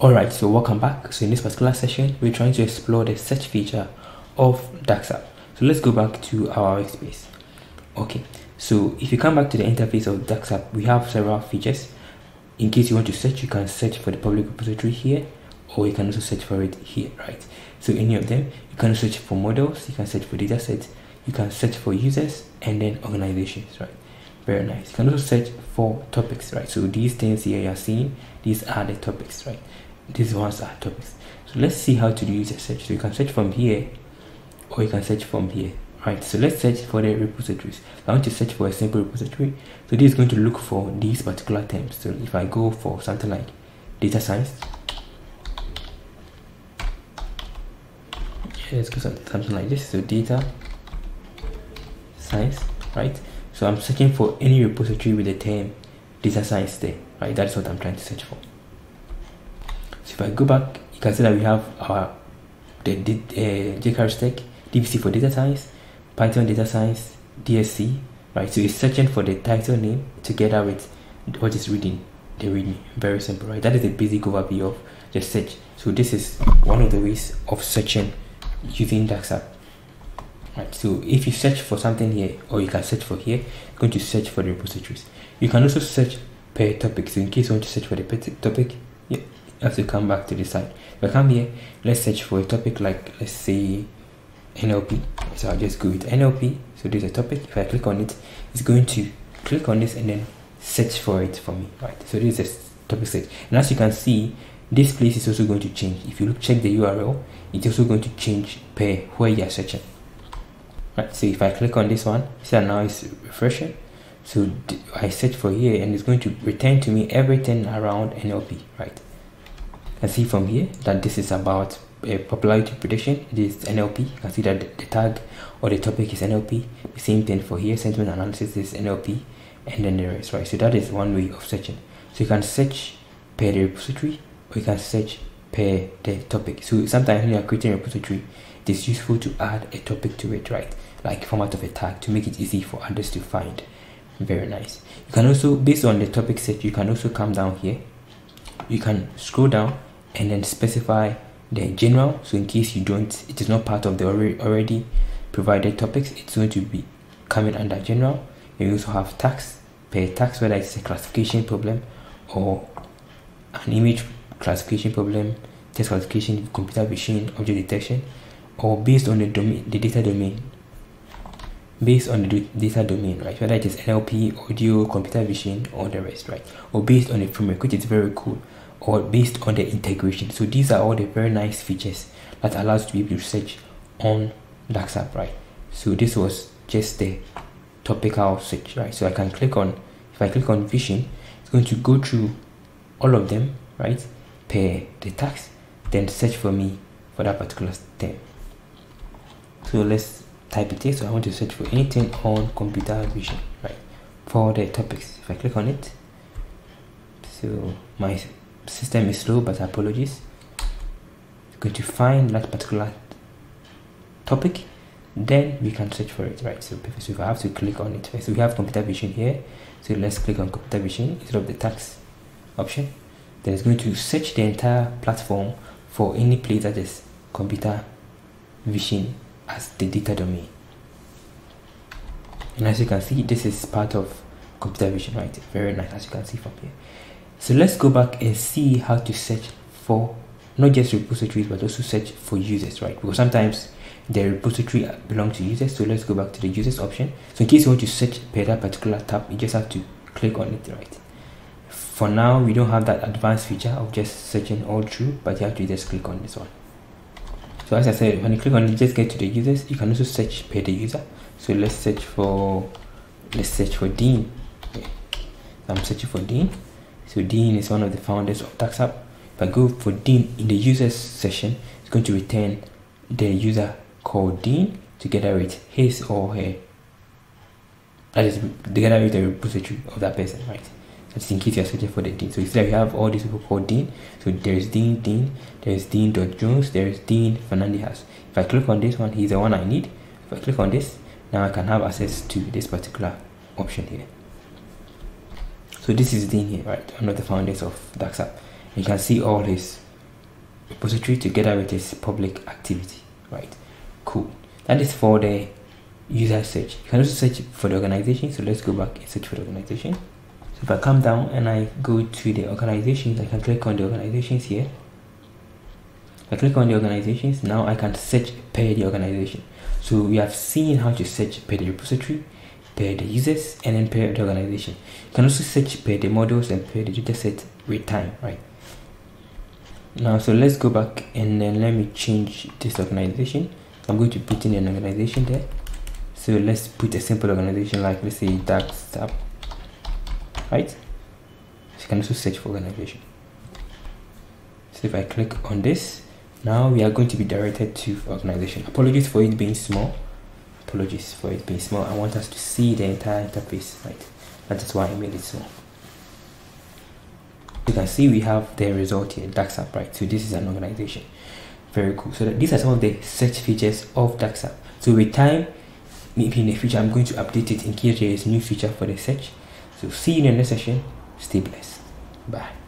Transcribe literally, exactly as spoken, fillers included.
Alright, so welcome back. So in this particular session, we're trying to explore the search feature of DAGsHub. So let's go back to our workspace. Okay, so if you come back to the interface of DAGsHub, we have several features. In case you want to search, you can search for the public repository here, or you can also search for it here, right? So any of them, you can search for models, you can search for datasets, you can search for users, and then organizations, right? Very nice. You can also search for topics, right? So these things here you are seeing, these are the topics, right? These ones are topics. So let's see how to use a search. So you can search from here, or you can search from here, right? So let's search for the repositories. I want to search for a simple repository. So this is going to look for these particular terms. So if I go for something like data science, let's go something like this. So data science, right? So I'm searching for any repository with the term data science there, right? That's what I'm trying to search for. So if I go back, you can see that we have our the, the uh, jQuery stack, D B C for data science, Python data science, D S C, right? So it's searching for the title name together with what is reading, the readme. Very simple, right? That is the basic overview of the search. So this is one of the ways of searching using DAGsHub. Right, so if you search for something here, or you can search for here, you're going to search for the repositories. You can also search per topic. So in case you want to search for the per topic, yeah, you have to come back to the side. If I come here, let's search for a topic like, let's say, N L P. So I'll just go with N L P. So there's a topic. If I click on it, it's going to click on this and then search for it for me. Right, so this is a topic search. And as you can see, this place is also going to change. If you look, check the U R L, it's also going to change per where you are searching. Right, so if I click on this one, so now it's refreshing. So I search for here and it's going to return to me everything around N L P, right? You can see from here that this is about a popularity prediction. It is N L P. You can see that the tag or the topic is N L P. The same thing for here, sentiment analysis is N L P, and then the rest, right? So that is one way of searching. So you can search per the repository, or you can search per the topic. So sometimes when you are creating a repository, it is useful to add a topic to it, right? Like format of a tag to make it easy for others to find. Very nice. You can also, based on the topic set, you can also come down here. You can scroll down and then specify the general. So in case you don't, it is not part of the already provided topics, it's going to be coming under general. You also have tags, per tags, whether it's a classification problem or an image classification problem, text classification, computer vision, object detection, or based on the domain, the data domain. Based on the data domain, right? Whether it is N L P, audio, computer vision, or the rest, right? Or based on the framework, which is very cool, or based on the integration. So these are all the very nice features that allows you to be able to search on DAGsHub, right? So this was just the topical search, right? So I can click on, if I click on vision, it's going to go through all of them, right? Per the tags, then search for me for that particular thing. So let's type it here. So I want to search for anything on computer vision, right, for the topics. If I click on it, so my system is slow, but apologies. It's going to find that particular topic, then we can search for it, right? So if I have to click on it, so we have computer vision here, so let's click on computer vision instead of the tags option. Then it's going to search the entire platform for any place that is computer vision as the data domain. And as you can see, this is part of computer vision, right? Very nice, as you can see from here. So let's go back and see how to search for not just repositories, but also search for users, right? Because sometimes the repository belongs to users. So let's go back to the users option. So in case you want to search per that particular tab, you just have to click on it, right? For now, we don't have that advanced feature of just searching all through, but you have to just click on this one. So as I said, when you click on it, just get to the users. You can also search per the user. So let's search for, let's search for Dean. Okay. I'm searching for Dean. So Dean is one of the founders of DAGsHub. If I go for Dean in the users session, it's going to return the user called Dean together with his or her, that is together with the repository of that person, right? Just in case you're searching for the Dean. So instead we have all these people called Dean. So there's Dean, Dean, there's Dean Jones, there's Dean Fernandez. If I click on this one, he's the one I need. If I click on this, now I can have access to this particular option here. So this is Dean here, right? One of the founders of DAGsHub. You can see all his repository together with its public activity, right? Cool. That is for the user search. You can also search for the organization. So let's go back and search for the organization. So if I come down and I go to the organizations, I can click on the organizations here. I click on the organizations. Now I can search per the organization. So we have seen how to search per the repository, per the users, and then per the organization. You can also search per the models and per the data set with time, right? Now, so let's go back and then let me change this organization. I'm going to put in an organization there. So let's put a simple organization like, let's say, DAGsHub, right? So you can also search for organization. So if I click on this, now we are going to be directed to organization. Apologies for it being small. Apologies for it being small. I want us to see the entire interface, right? That is why I made it small. You can see we have the result here, DAGsHub, right? So this is an organization. Very cool. So that these are some of the search features of DAGsHub. So with time, maybe in the future, I'm going to update it in case there is new feature for the search. So see you in the next session. Stay blessed. Bye.